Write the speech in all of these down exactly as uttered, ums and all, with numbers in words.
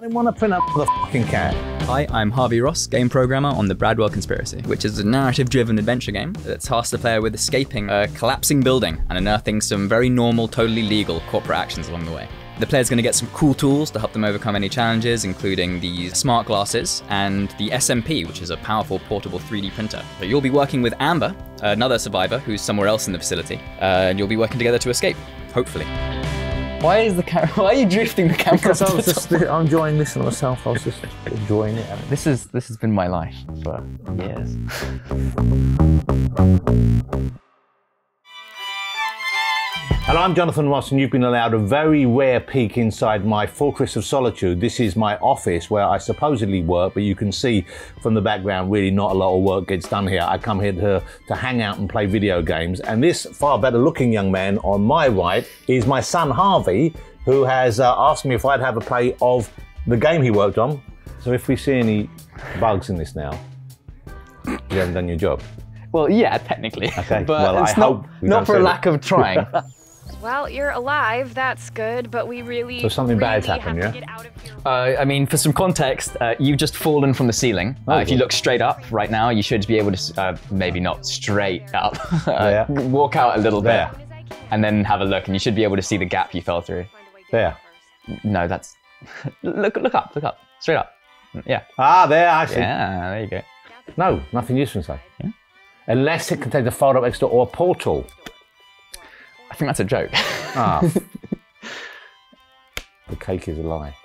I didn't want to print up the fucking cat. Hi, I'm Harvey Ross, game programmer on The Bradwell Conspiracy, which is a narrative-driven adventure game that tasks the player with escaping a collapsing building and unearthing some very normal, totally legal corporate actions along the way. The player's going to get some cool tools to help them overcome any challenges, including these smart glasses and the S M P, which is a powerful portable three D printer. So you'll be working with Amber, another survivor who's somewhere else in the facility, uh, and you'll be working together to escape, hopefully. Why is the camera? Why are you drifting the camera? Because I was just, I'm enjoying this on myself. I was just enjoying it. This is this has been my life for years. And I'm Jonathan Ross, and you've been allowed a very rare peek inside my fortress of solitude. This is my office where I supposedly work, but you can see from the background really not a lot of work gets done here. I come here to, to hang out and play video games, and this far better looking young man on my right is my son Harvey, who has uh, asked me if I'd have a play of the game he worked on. So if we see any bugs in this now, you haven't done your job. Well, yeah, technically, okay. But well, it's I not, hope we not for a lack that. of trying. Well, you're alive, that's good, but we really, so something really bad's happened, yeah? Get out of your... uh, I mean, for some context, uh, you've just fallen from the ceiling. Oh, uh, if you look straight up right now, you should be able to, uh, maybe not straight up, uh, walk out a little bit, and then have a look, and you should be able to see the gap you fell through. There. No, that's... look, look up, look up, straight up. Yeah. Ah, there, I see. Yeah, there you go. No, nothing useful inside. Yeah. Unless it contains a fold up extra or a portal. I think that's a joke. Ah. The cake is a lie.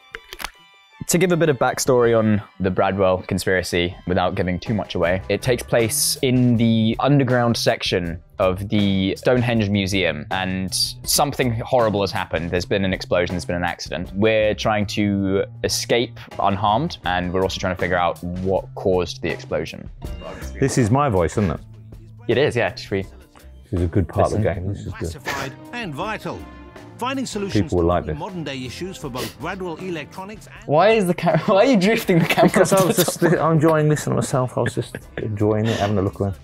To give a bit of backstory on the Bradwell Conspiracy, without giving too much away, it takes place in the underground section of the Stonehenge Museum, and something horrible has happened. There's been an explosion, there's been an accident. We're trying to escape unharmed, and we're also trying to figure out what caused the explosion. This is my voice, isn't it? It is, yeah. Should we... This is a good part Listen, of the game. This is classified good. And vital. Finding solutions People will like to modern day issues for both Bradwell Electronics and... Why is the camera? Why are you drifting the camera? Because I was just I'm enjoying this on myself. I was just enjoying it, having a look around.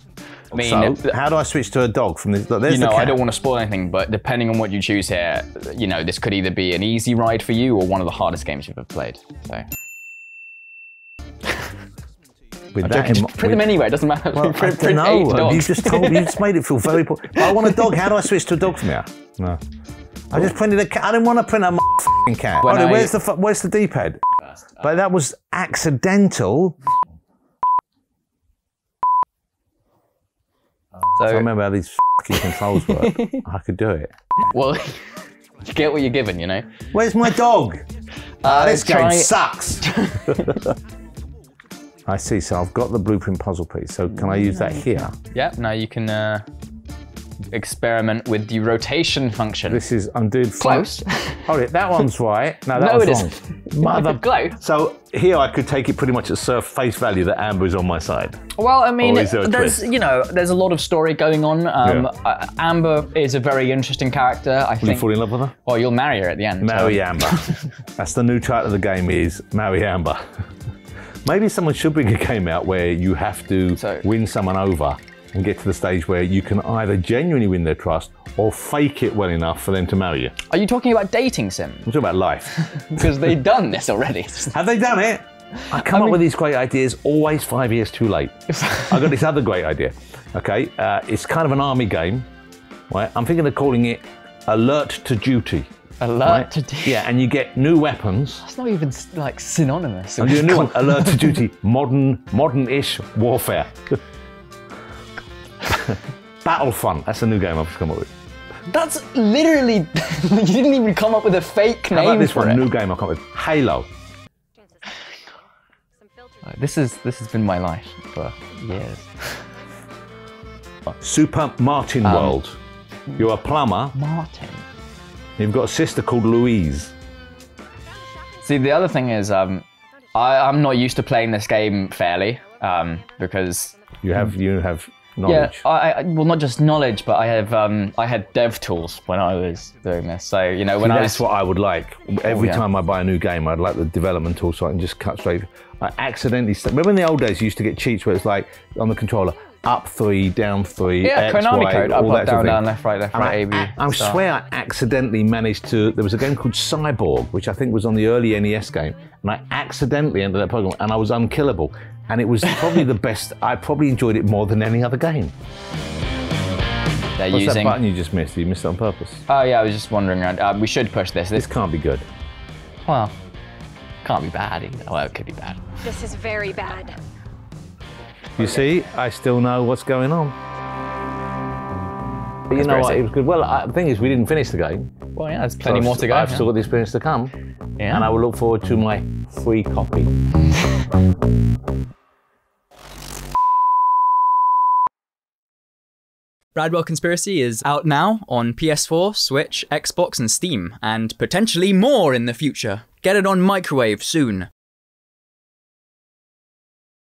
I mean, so, if, how do I switch to a dog from this? Look, there's you know, the I don't want to spoil anything, but depending on what you choose here, you know, this could either be an easy ride for you or one of the hardest games you've ever played. So. With that in print with... them anyway, it doesn't matter. Well, print, print no, dogs. You just told me, you just made it feel very poor. I want a dog, how do I switch to a dog from here? No. I just printed a cat, I didn't want to print a f***ing cat. When oh, I... where's the where's the D-pad? But that was accidental. So... I remember how these f***ing controls work. I could do it. Well, you get what you're given, you know? Where's my dog? Uh, this try... game sucks. I see, so I've got the blueprint puzzle piece, so can I use that here? Yeah, now you can uh, experiment with the rotation function. This is, I'm doing... Close. Hold it, that one's right. No, that no, one's wrong. Mother... Close. So here I could take it pretty much at surf face value that Amber is on my side. Well, I mean, there there's, you know, there's a lot of story going on. Um, yeah. uh, Amber is a very interesting character, I Will think. You fall in love with her? Or you'll marry her at the end. Marry so. Amber. That's the new title of the game is Marry Amber. Maybe someone should bring a game out where you have to so, win someone over and get to the stage where you can either genuinely win their trust or fake it well enough for them to marry you. Are you talking about dating sim? I'm talking about life. Because they've done this already. Have they done it? I come I mean, up with these great ideas, always five years too late. I've got this other great idea. Okay, uh, it's kind of an army game, right? I'm thinking of calling it Alert to Duty. Alert right? to duty. Yeah, and you get new weapons. That's not even like synonymous. And your new one, alert to duty, modern, modern-ish warfare. Battlefront. That's a new game I've just come up with. That's literally. You didn't even come up with a fake name. How about this for one it? New game I've come up with. Halo. This is this has been my life for years. Super Martin um, World. You're a plumber. Martin. You've got a sister called Louise. See, the other thing is, um, I, I'm not used to playing this game fairly um, because you have you have knowledge. Yeah, I, I well, not just knowledge, but I have um, I had dev tools when I was doing this. So you know, when See, I that's was... what I would like. Every oh, yeah. time I buy a new game, I'd like the development tool so I can just cut straight. I accidentally remember in the old days you used to get cheats where it's like on the controller. up three, down three, yeah, X, Konami y, code, all up, up, that down, down, left, right, left, and right, A B. I, I swear I accidentally managed to, there was a game called Cyborg, which I think was on the early N E S game, and I accidentally entered that program, and I was unkillable. And it was probably the best, I probably enjoyed it more than any other game. They're What's using... that button you just missed? You missed it on purpose. Oh yeah, I was just wandering around. Uh, we should push this. this. This can't be good. Well, can't be bad either. Well, it could be bad. This is very bad. You see, I still know what's going on. But you know what, it was good. Well, I, the thing is, we didn't finish the game. Well, yeah, there's plenty so more to go. I've yeah. still got the experience to come. Yeah. And I will look forward to my free copy. Bradwell Conspiracy is out now on P S four, Switch, Xbox and Steam, and potentially more in the future. Get it on microwave soon.